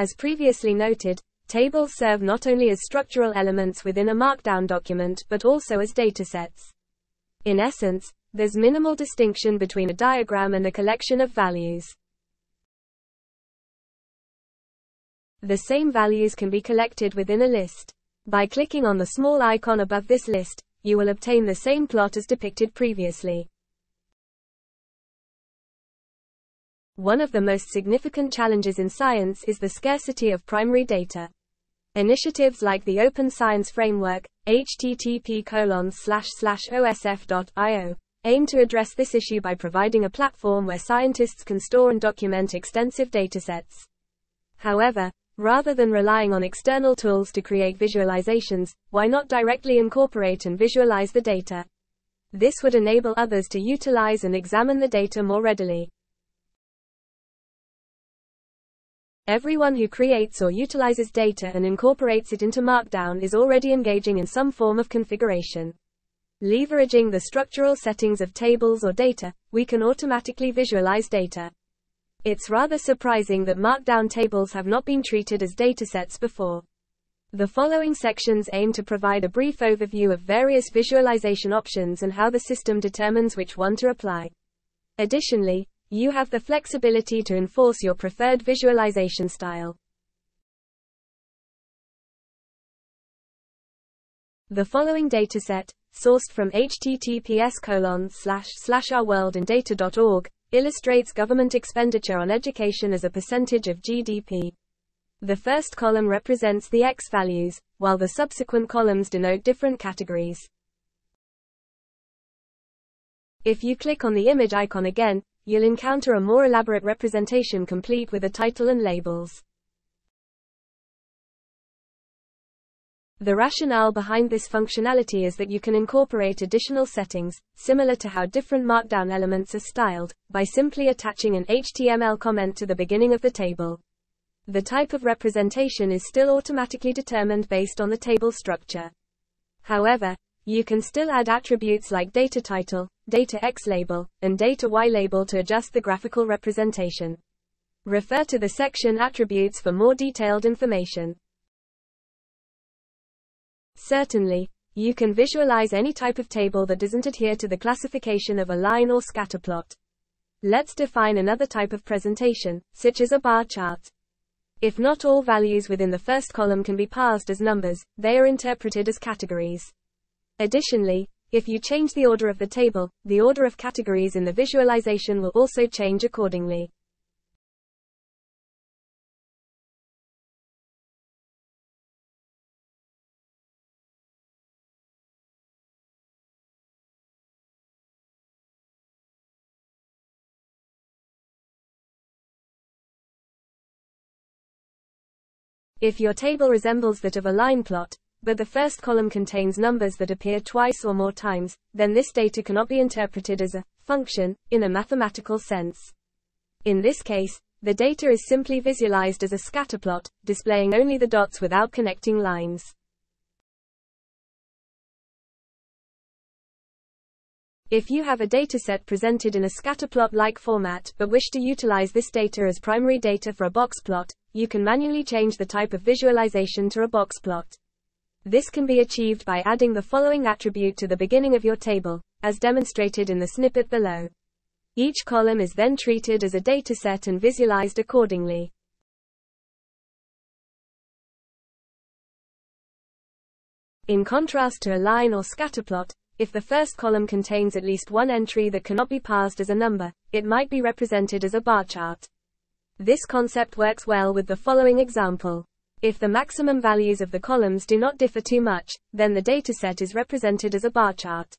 As previously noted, tables serve not only as structural elements within a Markdown document but also as datasets. In essence, there's minimal distinction between a diagram and a collection of values. The same values can be collected within a list. By clicking on the small icon above this list, you will obtain the same plot as depicted previously. One of the most significant challenges in science is the scarcity of primary data. Initiatives like the Open Science Framework, http://osf.io, aim to address this issue by providing a platform where scientists can store and document extensive datasets. However, rather than relying on external tools to create visualizations, why not directly incorporate and visualize the data? This would enable others to utilize and examine the data more readily. Everyone who creates or utilizes data and incorporates it into Markdown is already engaging in some form of configuration. Leveraging the structural settings of tables or data, we can automatically visualize data. It's rather surprising that Markdown tables have not been treated as datasets before. The following sections aim to provide a brief overview of various visualization options and how the system determines which one to apply. Additionally, you have the flexibility to enforce your preferred visualization style. The following dataset, sourced from https://ourworldindata.org, illustrates government expenditure on education as a percentage of GDP. The first column represents the X values, while the subsequent columns denote different categories. If you click on the image icon again, you'll encounter a more elaborate representation complete with a title and labels. The rationale behind this functionality is that you can incorporate additional settings, similar to how different Markdown elements are styled, by simply attaching an HTML comment to the beginning of the table. The type of representation is still automatically determined based on the table structure. However, you can still add attributes like data title, data X label, and data Y label to adjust the graphical representation. Refer to the section Attributes for more detailed information. Certainly, you can visualize any type of table that doesn't adhere to the classification of a line or scatterplot. Let's define another type of presentation, such as a bar chart. If not all values within the first column can be passed as numbers, they are interpreted as categories. Additionally, if you change the order of the table, the order of categories in the visualization will also change accordingly. If your table resembles that of a line plot, but the first column contains numbers that appear twice or more times, then this data cannot be interpreted as a function in a mathematical sense. In this case, the data is simply visualized as a scatterplot, displaying only the dots without connecting lines. If you have a dataset presented in a scatterplot-like format but wish to utilize this data as primary data for a box plot, you can manually change the type of visualization to a box plot. This can be achieved by adding the following attribute to the beginning of your table, as demonstrated in the snippet below. Each column is then treated as a dataset and visualized accordingly. In contrast to a line or scatterplot, if the first column contains at least one entry that cannot be passed as a number, it might be represented as a bar chart. This concept works well with the following example. If the maximum values of the columns do not differ too much, then the dataset is represented as a bar chart.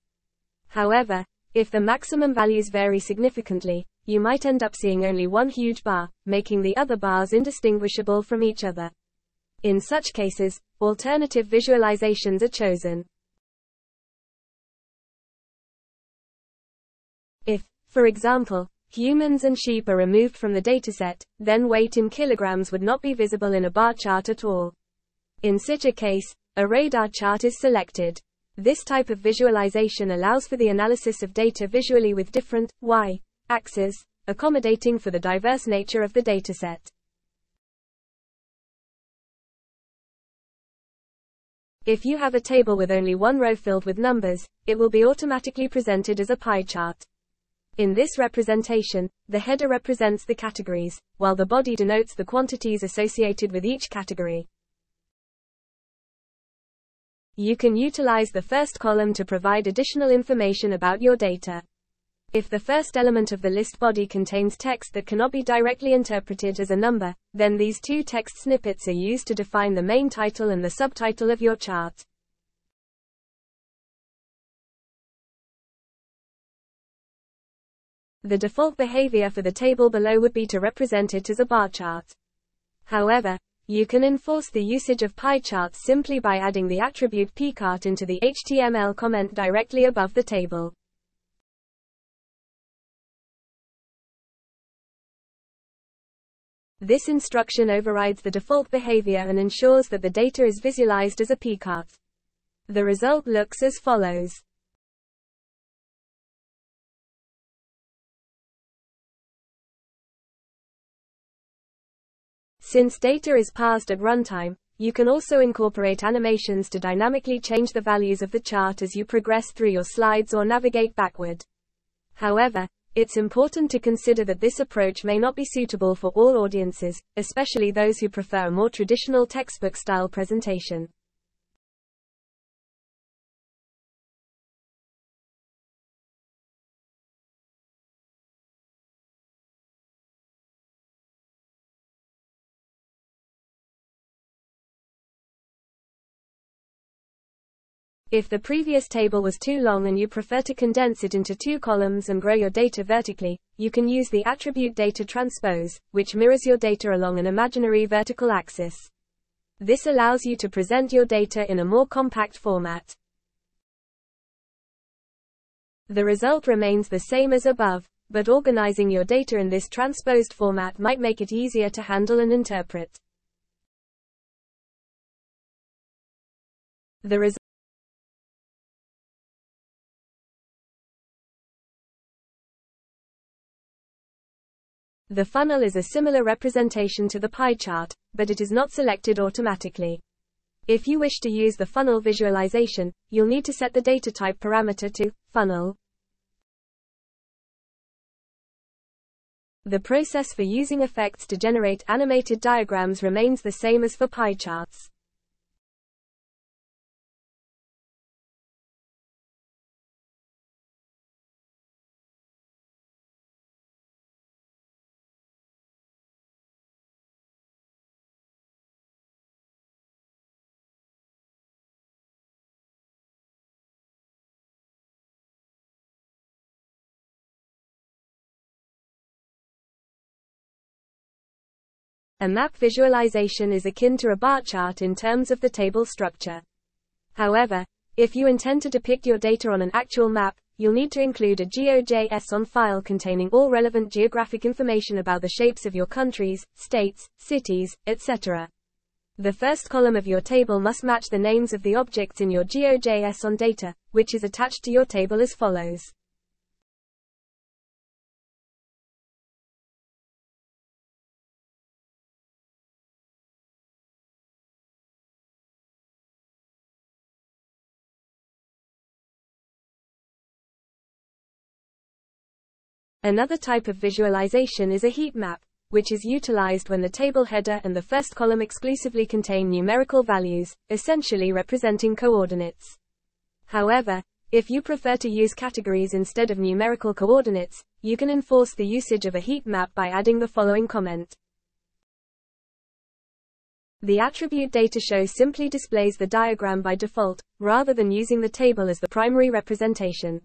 However, if the maximum values vary significantly, you might end up seeing only one huge bar, making the other bars indistinguishable from each other. In such cases, alternative visualizations are chosen. If, for example, humans and sheep are removed from the dataset, then weight in kilograms would not be visible in a bar chart at all. In such a case, a radar chart is selected. This type of visualization allows for the analysis of data visually with different y-axes, accommodating for the diverse nature of the dataset. If you have a table with only one row filled with numbers, it will be automatically presented as a pie chart. In this representation, the header represents the categories, while the body denotes the quantities associated with each category. You can utilize the first column to provide additional information about your data. If the first element of the list body contains text that cannot be directly interpreted as a number, then these two text snippets are used to define the main title and the subtitle of your chart. The default behavior for the table below would be to represent it as a bar chart. However, you can enforce the usage of pie charts simply by adding the attribute pchart into the HTML comment directly above the table. This instruction overrides the default behavior and ensures that the data is visualized as a pchart. The result looks as follows. Since data is parsed at runtime, you can also incorporate animations to dynamically change the values of the chart as you progress through your slides or navigate backward. However, it's important to consider that this approach may not be suitable for all audiences, especially those who prefer a more traditional textbook-style presentation. If the previous table was too long and you prefer to condense it into two columns and grow your data vertically, you can use the attribute data transpose, which mirrors your data along an imaginary vertical axis. This allows you to present your data in a more compact format. The result remains the same as above, but organizing your data in this transposed format might make it easier to handle and interpret. The funnel is a similar representation to the pie chart, but it is not selected automatically. If you wish to use the funnel visualization, you'll need to set the data type parameter to funnel. The process for using effects to generate animated diagrams remains the same as for pie charts. A map visualization is akin to a bar chart in terms of the table structure. However, if you intend to depict your data on an actual map, you'll need to include a GeoJSON file containing all relevant geographic information about the shapes of your countries, states, cities, etc. The first column of your table must match the names of the objects in your GeoJSON data, which is attached to your table as follows. Another type of visualization is a heat map, which is utilized when the table header and the first column exclusively contain numerical values, essentially representing coordinates. However, if you prefer to use categories instead of numerical coordinates, you can enforce the usage of a heat map by adding the following comment. The attribute data show simply displays the diagram by default, rather than using the table as the primary representation.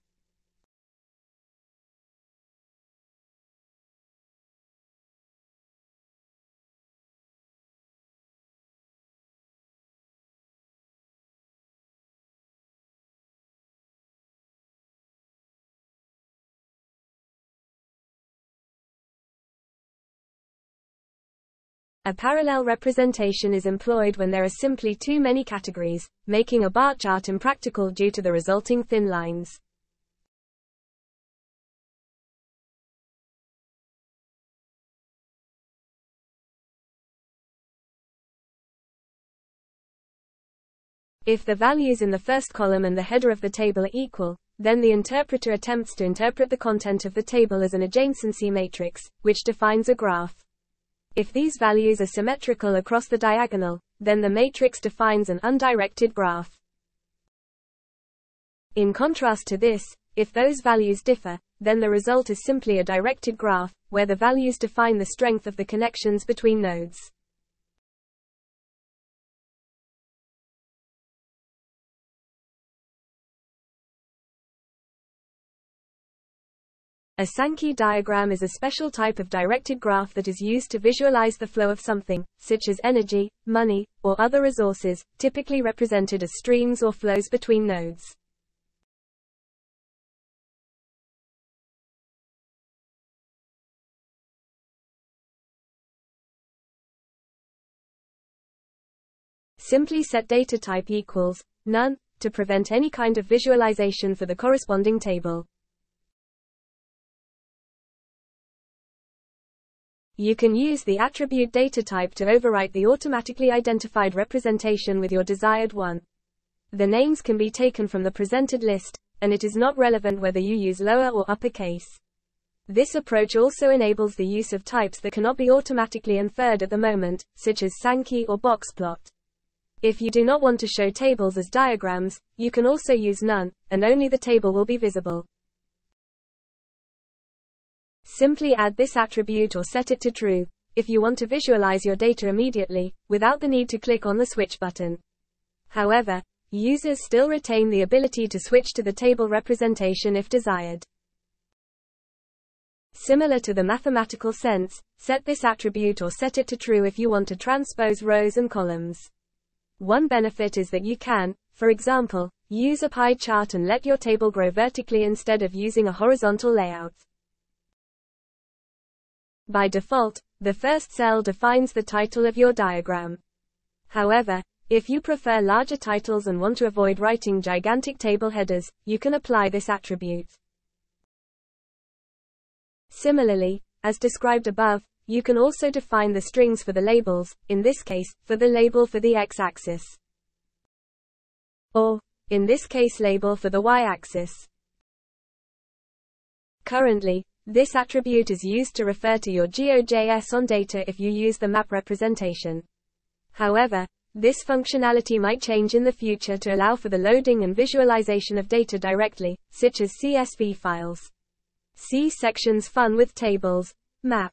A parallel representation is employed when there are simply too many categories, making a bar chart impractical due to the resulting thin lines. If the values in the first column and the header of the table are equal, then the interpreter attempts to interpret the content of the table as an adjacency matrix, which defines a graph. If these values are symmetrical across the diagonal, then the matrix defines an undirected graph. In contrast to this, if those values differ, then the result is simply a directed graph, where the values define the strength of the connections between nodes. A Sankey diagram is a special type of directed graph that is used to visualize the flow of something, such as energy, money, or other resources, typically represented as streams or flows between nodes. Simply set data type equals none to prevent any kind of visualization for the corresponding table. You can use the attribute data type to overwrite the automatically identified representation with your desired one. The names can be taken from the presented list, and it is not relevant whether you use lower or uppercase. This approach also enables the use of types that cannot be automatically inferred at the moment, such as Sankey or box plot. If you do not want to show tables as diagrams, you can also use none, and only the table will be visible. Simply add this attribute or set it to true, if you want to visualize your data immediately, without the need to click on the switch button. However, users still retain the ability to switch to the table representation if desired. Similar to the mathematical sense, set this attribute or set it to true if you want to transpose rows and columns. One benefit is that you can, for example, use a pie chart and let your table grow vertically instead of using a horizontal layout. By default, the first cell defines the title of your diagram. However, if you prefer larger titles and want to avoid writing gigantic table headers, you can apply this attribute. Similarly, as described above, you can also define the strings for the labels, in this case, for the label for the x-axis. Or, in this case, label for the y-axis. Currently, this attribute is used to refer to your GeoJSON data if you use the map representation. However, this functionality might change in the future to allow for the loading and visualization of data directly, such as CSV files. See sections Fun with Tables, Map.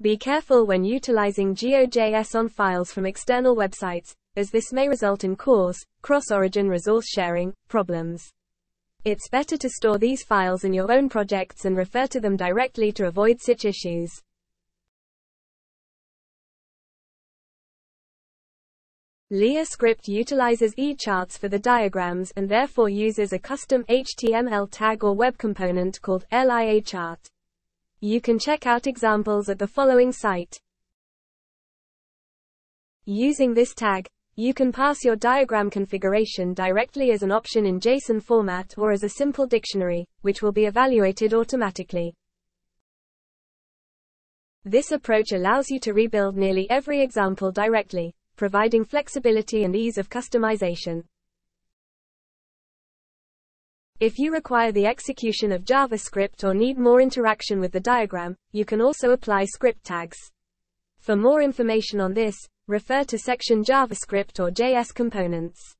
Be careful when utilizing GeoJSON files from external websites, as this may result in CORS, cross-origin resource sharing, problems. It's better to store these files in your own projects and refer to them directly to avoid such issues. LiaScript utilizes eCharts for the diagrams and therefore uses a custom HTML tag or web component called LiaChart. You can check out examples at the following site. Using this tag, you can pass your diagram configuration directly as an option in JSON format or as a simple dictionary, which will be evaluated automatically. This approach allows you to rebuild nearly every example directly, providing flexibility and ease of customization. If you require the execution of JavaScript or need more interaction with the diagram, you can also apply script tags. For more information on this, refer to section JavaScript or JS components.